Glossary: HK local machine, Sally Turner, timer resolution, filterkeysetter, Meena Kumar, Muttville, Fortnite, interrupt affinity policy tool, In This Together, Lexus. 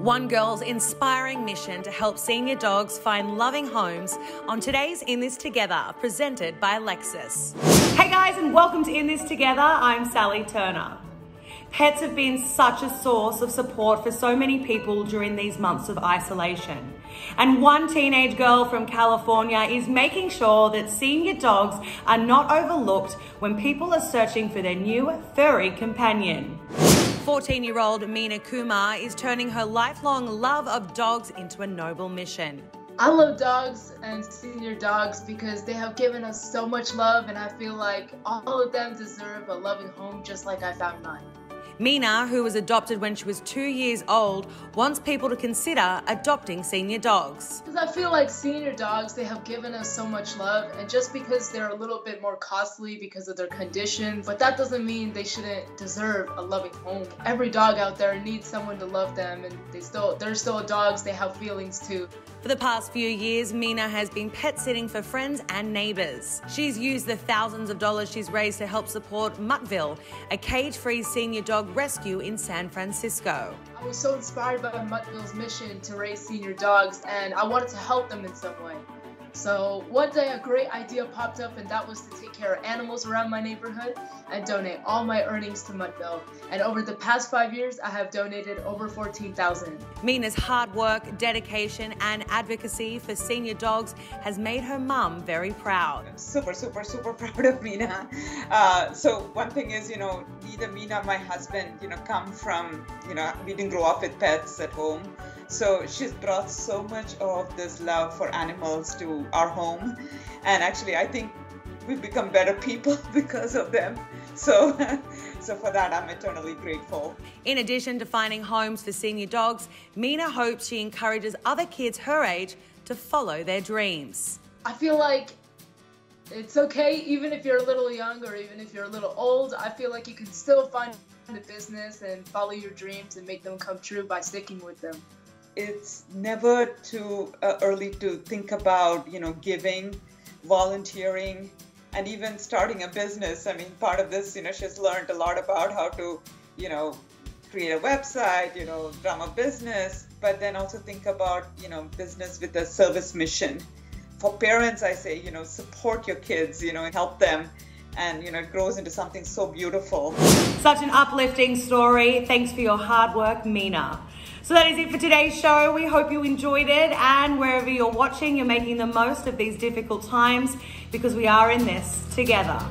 One girl's inspiring mission to help senior dogs find loving homes on today's In This Together, presented by Lexus. Hey guys, and welcome to In This Together. I'm Sally Turner. Pets have been such a source of support for so many people during these months of isolation. And one teenage girl from California is making sure that senior dogs are not overlooked when people are searching for their new furry companion. 14-year-old Meena Kumar is turning her lifelong love of dogs into a noble mission. I love dogs and senior dogs because they have given us so much love, and I feel like all of them deserve a loving home just like I found mine. Meena, who was adopted when she was 2 years old, wants people to consider adopting senior dogs. Because I feel like senior dogs, they have given us so much love, and just because they're a little bit more costly because of their condition, but that doesn't mean they shouldn't deserve a loving home. Every dog out there needs someone to love them, and they're still dogs, they have feelings too. For the past few years, Meena has been pet sitting for friends and neighbours. She's used the thousands of dollars she's raised to help support Muttville, a cage-free senior dog rescue in San Francisco. I was so inspired by Muttville's mission to raise senior dogs, and I wanted to help them in some way. So one day a great idea popped up, and that was to take care of animals around my neighborhood and donate all my earnings to Muttville. And over the past 5 years, I have donated over $14,000. Meena's hard work, dedication and advocacy for senior dogs has made her mum very proud. I'm super, super, super proud of Meena. So one thing is, neither Meena nor my husband, come from, we didn't grow up with pets at home. So she's brought so much of this love for animals to our home. And actually, I think we've become better people because of them. So for that, I'm eternally grateful. In addition to finding homes for senior dogs, Meena hopes she encourages other kids her age to follow their dreams. I feel like it's okay, even if you're a little young or even if you're a little old, I feel like you can still find the business and follow your dreams and make them come true by sticking with them. It's never too early to think about, giving, volunteering, and even starting a business. I mean, part of this, she's learned a lot about how to, create a website, run a business, but then also think about, business with a service mission. For parents, I say, support your kids, help them. And, it grows into something so beautiful. Such an uplifting story. Thanks for your hard work, Meena. So that is it for today's show. We hope you enjoyed it. And wherever you're watching, you're making the most of these difficult times because we are in this together.